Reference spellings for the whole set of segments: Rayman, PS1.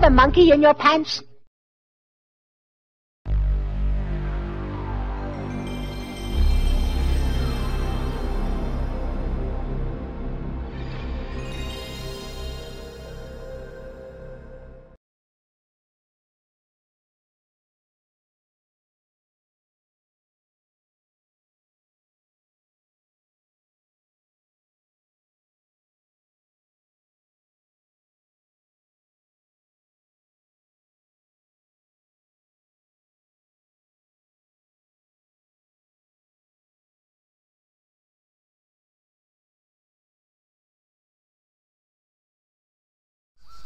have a monkey in your pants?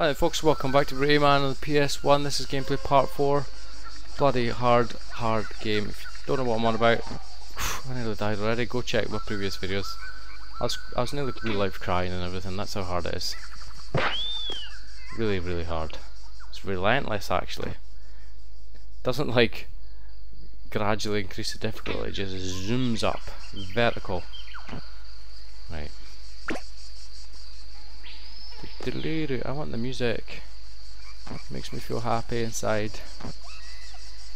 Alright folks, welcome back to Rayman on the PS1. This is gameplay part 4. Bloody hard game. If you don't know what I'm on about, I nearly died already. Go check my previous videos. I was nearly real life crying and everything. That's how hard it is. Really, really hard. It's relentless actually. Doesn't like gradually increase the difficulty, it just zooms up. Vertical. Right. I want the music. It makes me feel happy inside.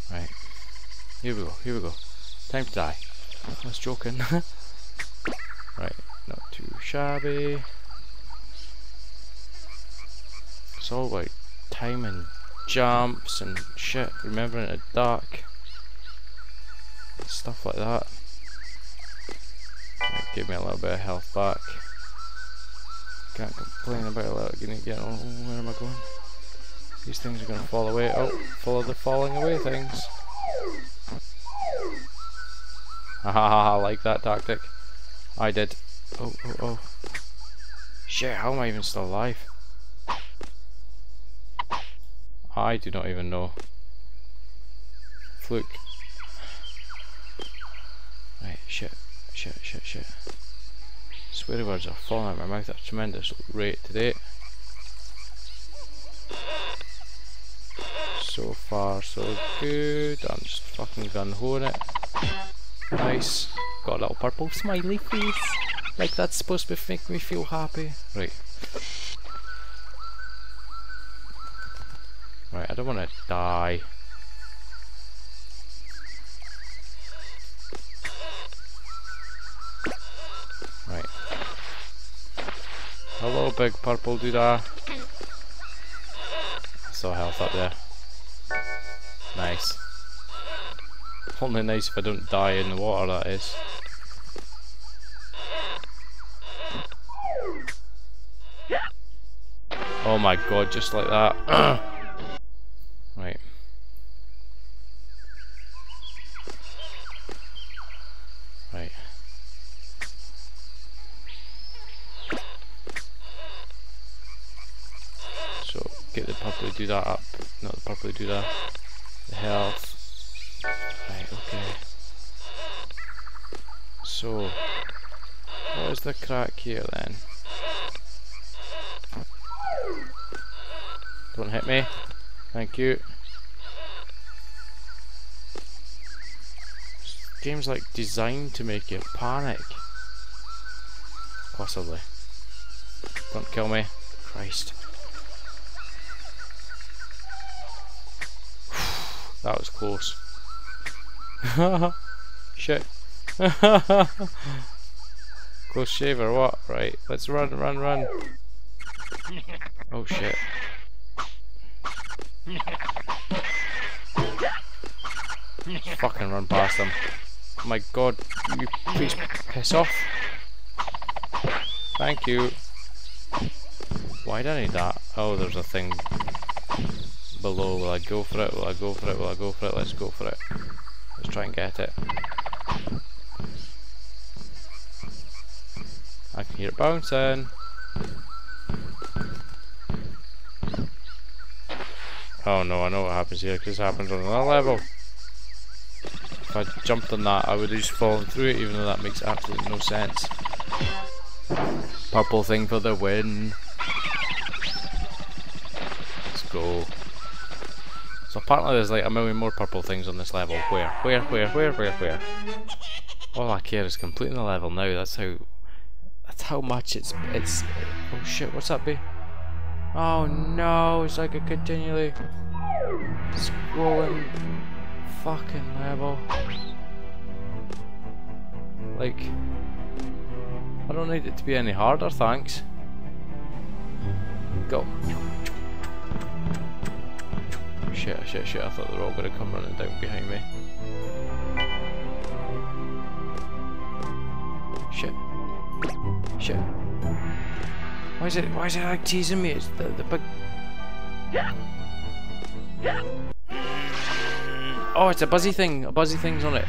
Right. Here we go, here we go. Time to die. I was joking. Right, not too shabby. It's all like time and jumps and shit, remembering it dark. Stuff like that. Right, give me a little bit of health back. Can't complain about that. Gonna get on. Where am I going? These things are gonna fall away. Oh, follow the falling away things. Haha, like that tactic. I did. Oh, oh, oh. Shit, how am I even still alive? I do not even know. Fluke. Right, shit, shit, shit, shit. Swear words are falling out of my mouth at a tremendous rate today. So far, so good. I'm just fucking gun-hoing it. Nice. Got a little purple smiley face. Like that's supposed to make me feel happy. Right. Right, I don't want to die. Hello, big purple doodah. I saw health up there. Nice. Only nice if I don't die in the water, that is. Oh my god, just like that. Right. Right. Get the purple do that up, not the purple do that, the health. Right, okay. So, what is the crack here then? Don't hit me, thank you. This game's like designed to make you panic. Possibly. Don't kill me, Christ. That was close. Shit. Close shave or what? Right, let's run, run, run. Oh shit. Fucking run past them. My god, will you please piss off? Thank you. Why did I need that? Oh, there's a thing below. Will I go for it? Will I go for it? Will I go for it? Let's go for it. Let's try and get it. I can hear it bouncing. Oh no, I know what happens here because it happens on another level. If I jumped on that, I would have just fallen through it, even though that makes absolutely no sense. Purple thing for the win. Let's go. So apparently there's like a million more purple things on this level. Where? All I care is completing the level now. That's how much it's... Oh shit, what's that be? Oh no, it's like a continually scrolling fucking level. Like, I don't need it to be any harder, thanks. Go. Shit, shit, shit, I thought they were all gonna come running down behind me. Shit. Shit. Why is it like teasing me? It's the big... Oh, it's a buzzy thing. A buzzy thing's on it.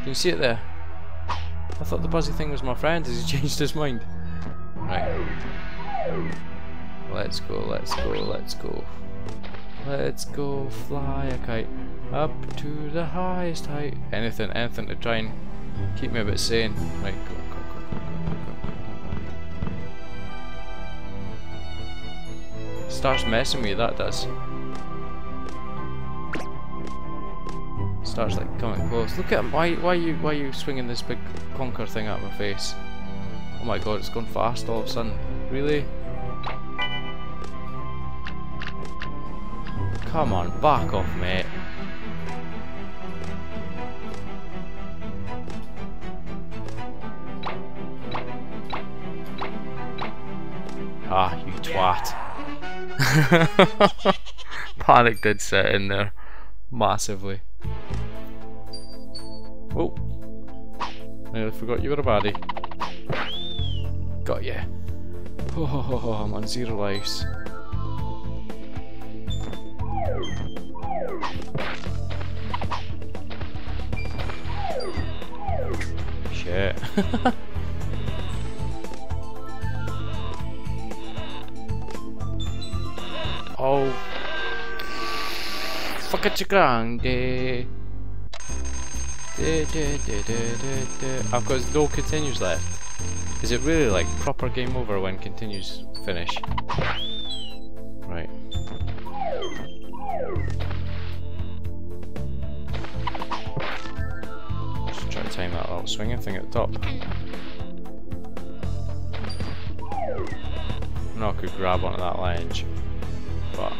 Can you see it there? I thought the buzzy thing was my friend. Has he changed his mind? Right. Let's go, let's go, let's go. Let's go fly a kite up to the highest height. Anything, anything to try and keep me a bit sane. Right, go, go, go, go, go, go, go. It starts messing me, that does. It starts like coming close. Look at him, why are you swinging this big conker thing at my face? Oh my god, it's going fast all of a sudden. Really? Come on, back off, mate. Ah, you twat. Panic did set in there. Massively. Oh. Nearly forgot you were a baddie. Got ya. Oh, I'm on 0 lives. Shit. Oh. Fuck it, you grande. I've got no continues left. Is it really like proper game over when continues finish? Right. Time that little swinging thing at the top. I'm not going to grab onto that ledge, but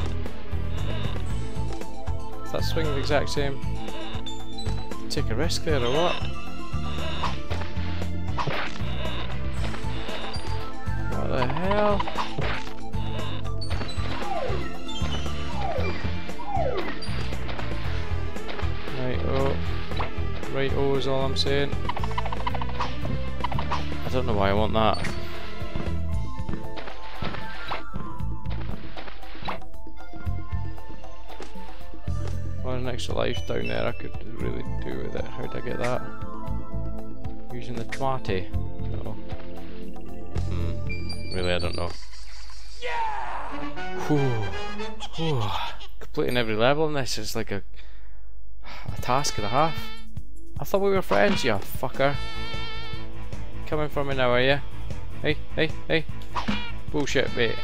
is that swing the exact same? Take a risk there or what? What the hell? Right, oh. Right-o is all I'm saying. I don't know why I want that. Well, an extra life down there, I could really do with it. How'd I get that? Using the twatty. No. Really, I don't know. Whew. Whew. Completing every level in this is like a task and a half. I thought we were friends, you fucker. Coming for me now, are you? Hey, hey, hey. Bullshit, mate.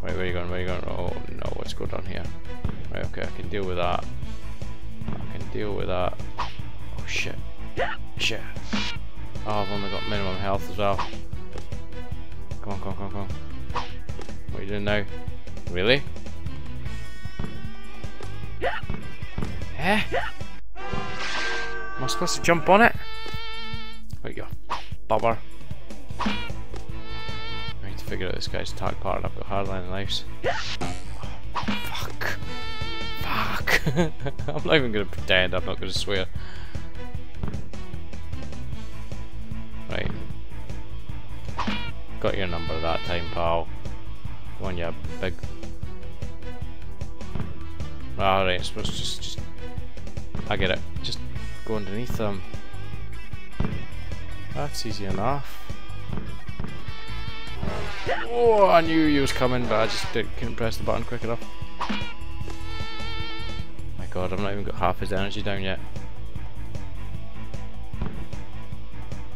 Right, where are you going? Where are you going? Oh no, let's go down here. Right, okay, I can deal with that. I can deal with that. Oh shit. Shit. Oh, I've only got minimum health as well. Come on, come on, come on, come on. What are you doing now? Really? Eh? Am I supposed to jump on it? There you go. Bobber. I need to figure out this guy's attack pattern. I've got hardly any lives. Oh, fuck. Fuck. I'm not even going to pretend. I'm not going to swear. Right. Got your number that time, pal. Come on, you big... Alright, it's supposed to just I get it. Just go underneath them. That's easy enough. Oh, I knew you was coming, but I just couldn't press the button quick enough. My god, I've not even got half his energy down yet.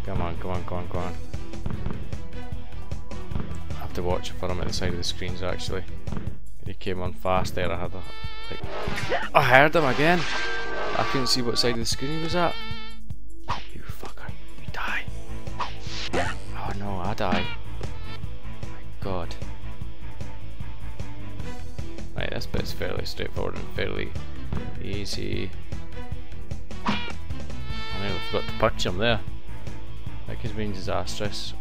Come on, come on, come on, come on. I have to watch for him at the side of the screens actually. He came on fast there, I had a... Like, I heard him again! I couldn't see what side of the screen he was at. You fucker, you die. Oh no, I die. God. Right, this bit's fairly straightforward and fairly easy. I nearly forgot to punch him there. That could have been disastrous.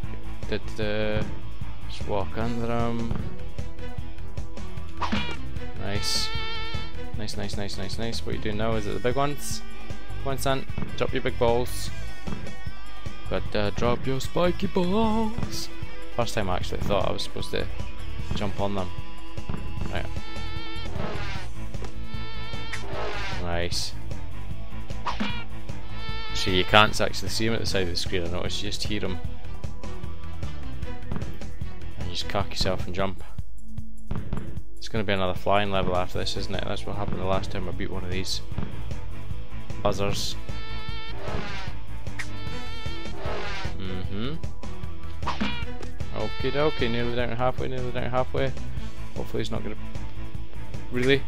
Did the... just walk under him. Nice. Nice, nice, nice, nice, nice. What you do now is it the big ones? Come on, son. Drop your big balls. Gotta drop your spiky balls. First time I actually thought I was supposed to jump on them. Right. Nice. See, you can't actually see him at the side of the screen, I noticed. You just hear him. And you just cock yourself and jump. It's going to be another flying level after this, isn't it? That's what happened the last time I beat one of these buzzers. Okie dokie, nearly down halfway, nearly down halfway. Hopefully he's not going to... Really?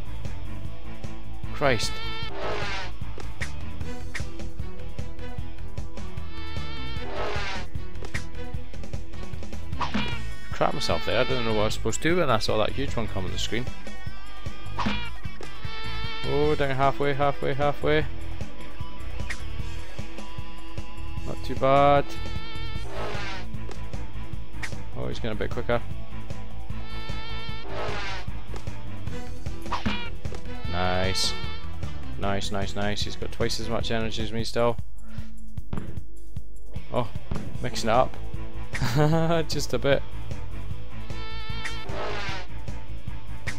Christ. Crap myself there, I didn't know what I was supposed to do when I saw that huge one come on the screen. Oh, down halfway, halfway, halfway. Not too bad. Oh, he's going a bit quicker. Nice. Nice, nice, nice. He's got twice as much energy as me still. Oh, mixing it up. Just a bit.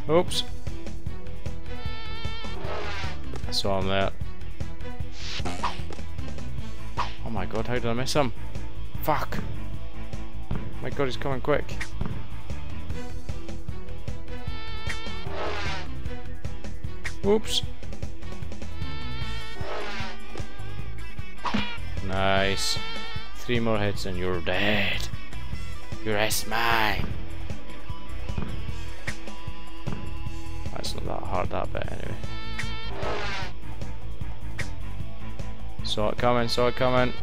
Oops. I saw him there. Oh my God, how did I miss him? Fuck. My God, he's coming quick. Oops. Nice. 3 more hits and you're dead. Your ass mine. That's not that hard, that bit, anyway. Saw it coming, saw it coming.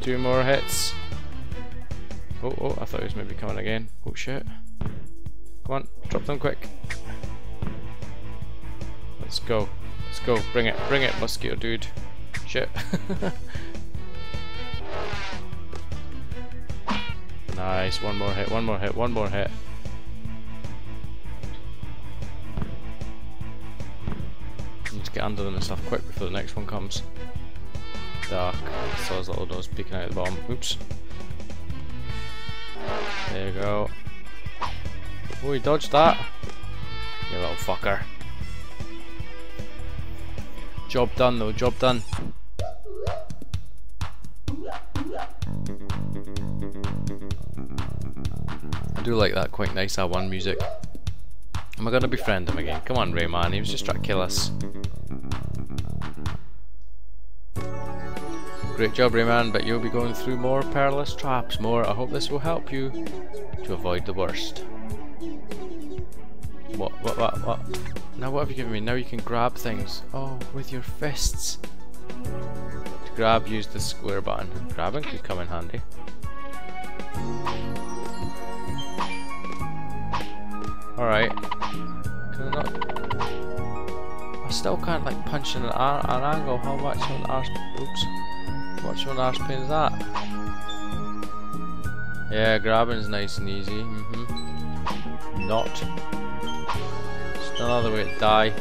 2 more hits. Oh, oh, I thought he was maybe coming again. Oh shit. Come on, drop them quick. Let's go. Let's go. Bring it, mosquito dude. Shit. Nice, 1 more hit, 1 more hit, 1 more hit. Need to get under them and stuff quick before the next one comes. Dark. I saw his little nose peeking out the bottom. Oops. There you go. Oh, he dodged that. You little fucker. Job done though, job done. I do like that quite nice R1 music. Am I gonna befriend him again? Come on, Rayman, he was just trying to kill us. Great job, Rayman, but you'll be going through more perilous traps, more. I hope this will help you to avoid the worst. What? Now what have you given me? Now you can grab things. Oh, with your fists. To grab, use the square button. Grabbing could come in handy. Alright. Can I not... I still can't, like, punch in an angle. How much on arse... Oops. Watch one arse pain is that? Yeah, grabbing's nice and easy. Not. It's another way to die.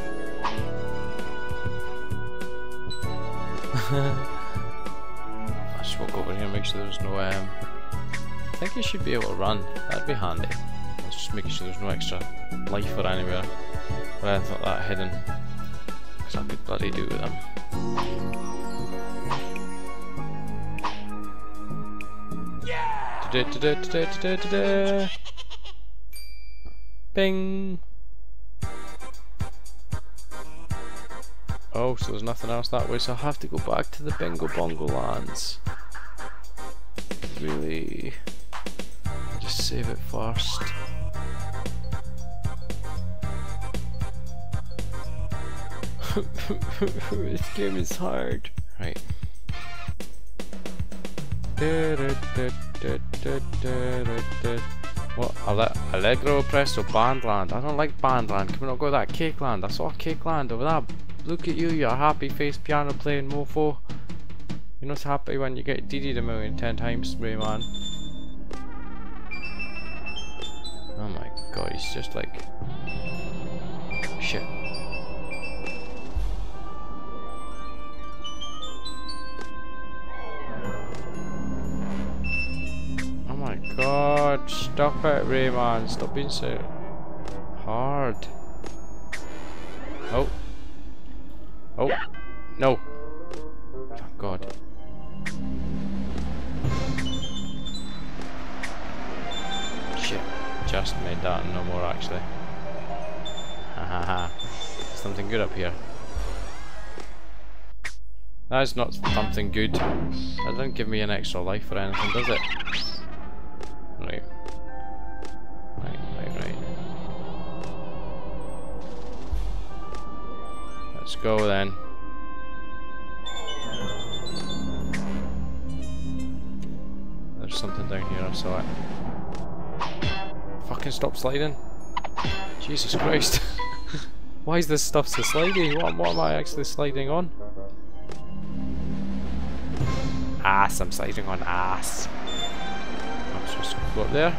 I just walk over here and make sure there's no. I think you should be able to run. That'd be handy. Let's just make sure there's no extra life or anywhere. But I thought that hidden. Because I could bloody do with them. Bing! Oh, so there's nothing else that way, so I have to go back to the Bingo Bongo lands. Really? Just save it first. This game is hard. Right. What? Allegro Presto, Bandland. I don't like Bandland. Can we not go to that Cakeland? I saw Cakeland over there. Look at you, you're a happy faced piano playing mofo. You're not happy when you get DD'd 1,010 times, Rayman. Oh my god, he's just like. Shit. God, stop it, Rayman. Stop being so hard. Oh. Oh. No. Oh, God. Shit. Just made that and no more, actually. Ha ha ha. Something good up here. That is not something good. That doesn't give me an extra life or anything, does it? Right. Let's go then. There's something down here, I saw it. Fucking stop sliding. Jesus Christ. Why is this stuff so sliding? What am I actually sliding on? Ass, I'm sliding on ass. Just go up there.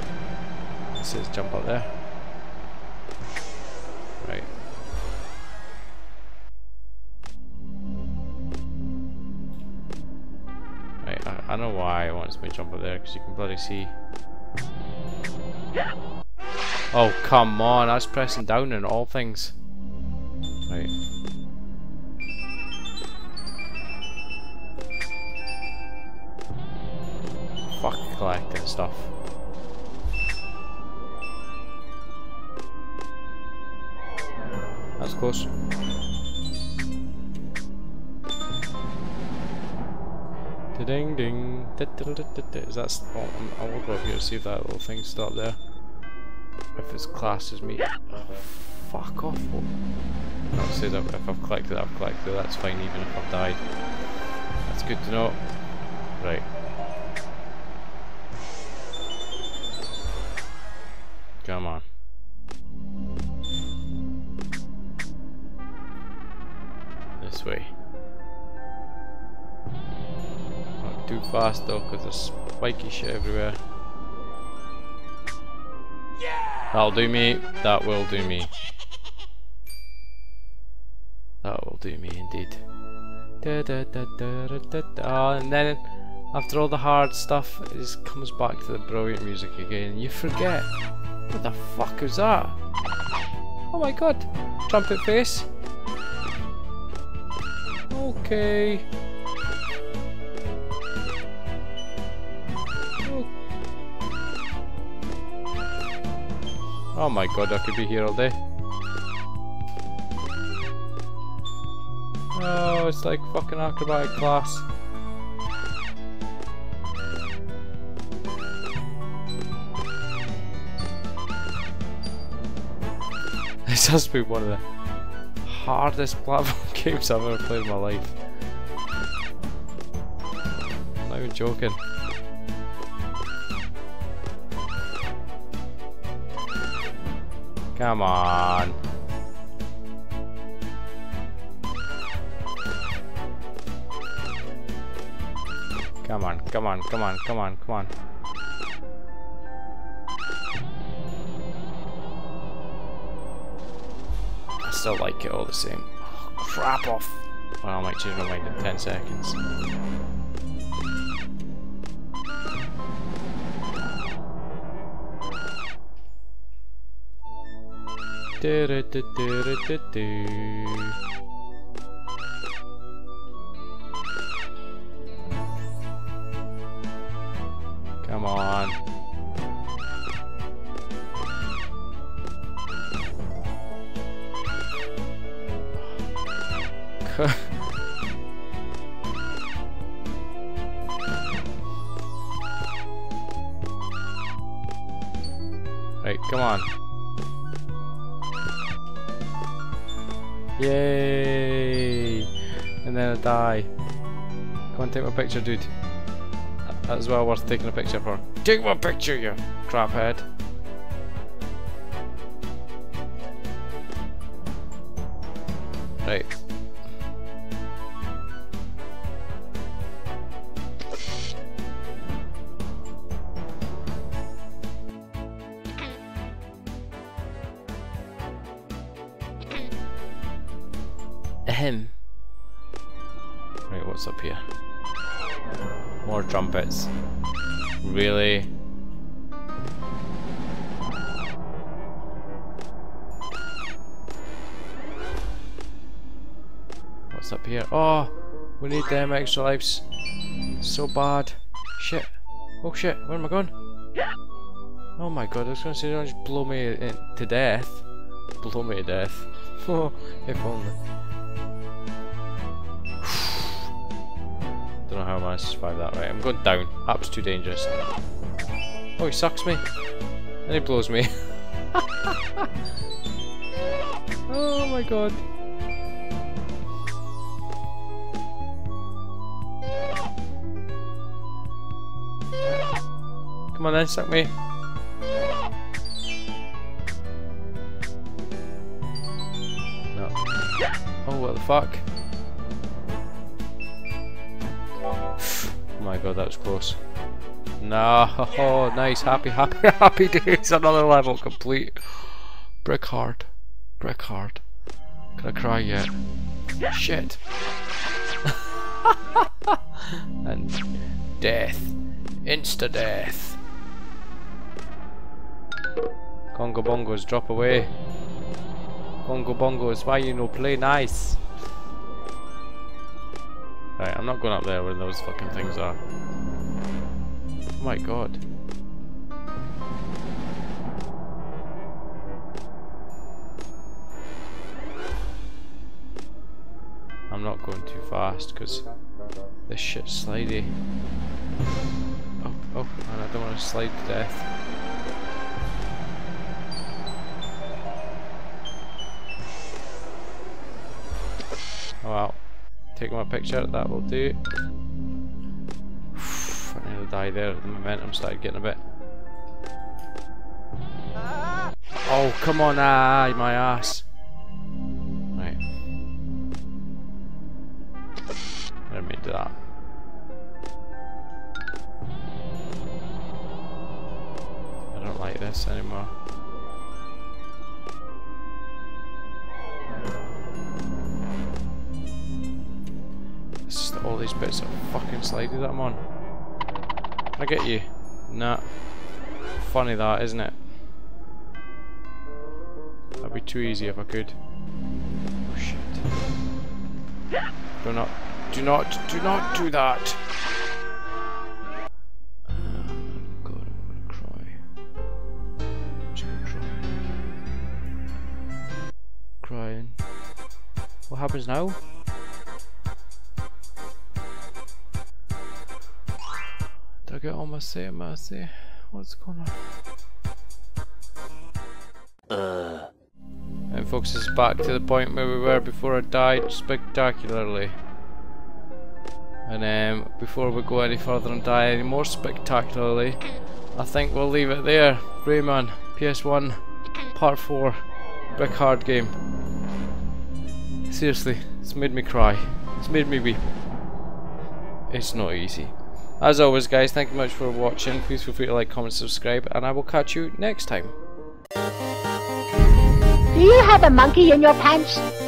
It says jump up there. Right. Right, I know why I want me to jump up there, because you can bloody see. Oh, come on, I was pressing down on all things. Right. Fuck collecting stuff. That's close. Ding ding. Is that? Oh, I will go up here to see if that little thing's still up there. If it's classed as me. Oh, fuck off! I'll say that if I've collected, I've collected. That's fine, even if I've died. That's good to know. Right. Come on. This way. Not too fast though, because there's spiky shit everywhere. Yeah! That'll do me. That will do me. That will do me indeed. And then after all the hard stuff, it just comes back to the brilliant music again. You forget. What the fuck is that? Oh my god! Trumpet face! Okay. Oh my god, I could be here all day. Oh, it's like fucking acrobatic class. This has to be one of the hardest platform games I've ever played in my life. I'm not even joking. Come on. Come on, come on, come on, come on, come on. I still like it all the same. Oh, crap off! Well, I might change my mind in 10 seconds. Come on. Right, come on. Yay! And then I die. Come on, take my picture, dude. That is well worth taking a picture for. Take my picture, you craphead. Right. Ahem. Right, what's up here? More trumpets. Really? What's up here? Oh! We need them extra lives. So bad. Shit. Oh shit, where am I going? Oh my god, I was gonna say don't just blow me to death. Blow me to death. Oh, if only. Don't know how I managed to survive that, right? I'm going down. That's too dangerous. Oh, he sucks me. And he blows me. Oh my god. Come on then, suck me. No. Oh, what the fuck? Oh my god, that was close. No, oh, nice, happy days. Another level complete. Brick hard. Can I cry yet? Shit. And death, insta death. Congo bongos, drop away. Congo bongos, why you no play nice? Right, I'm not going up there where those fucking things are. Oh my god. I'm not going too fast because this shit's slidey. Oh, and I don't want to slide to death. Oh wow. Take my picture, that will do. I nearly died there, the momentum started getting a bit. Oh, come on, my ass. Right. I didn't mean to do that. I don't like this anymore. All these bits are fucking slidey that I'm on. Can I get you? Nah. Funny that, isn't it? That'd be too easy if I could. Oh shit. Do not do that! God, I'm gonna cry. I'm just gonna cry. Crying. What happens now? I get all mercy. What's going on? And folks, it's back to the point where we were before I died spectacularly. And before we go any further and die any more spectacularly, I think we'll leave it there. Rayman, PS1, Part 4, Brick Hard game. Seriously, it's made me cry. It's made me weep. It's not easy. As always guys, thank you much for watching, please feel free to like, comment, subscribe, and I will catch you next time. Do you have a monkey in your pants?